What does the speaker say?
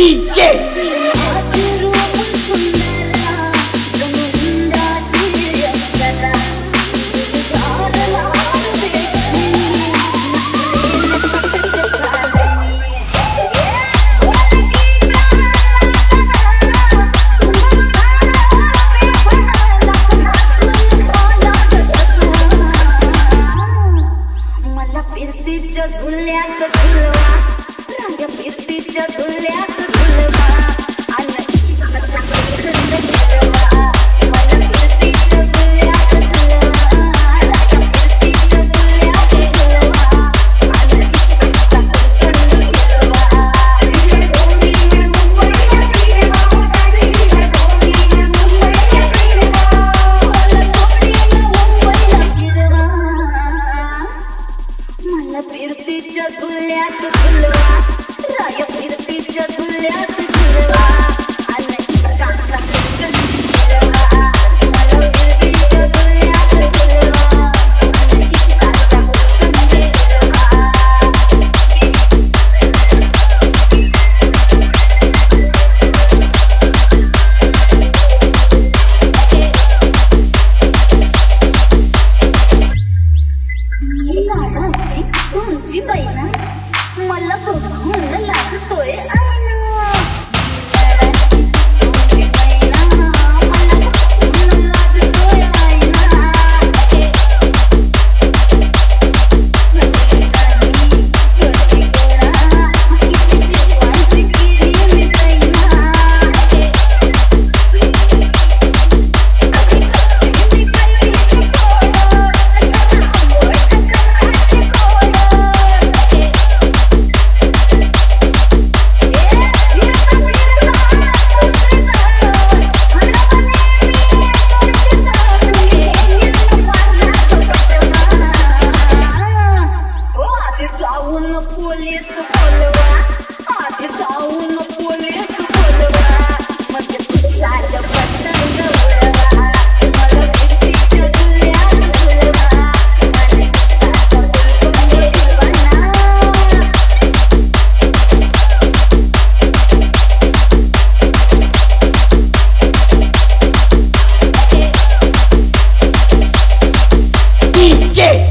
DJ. Yeah.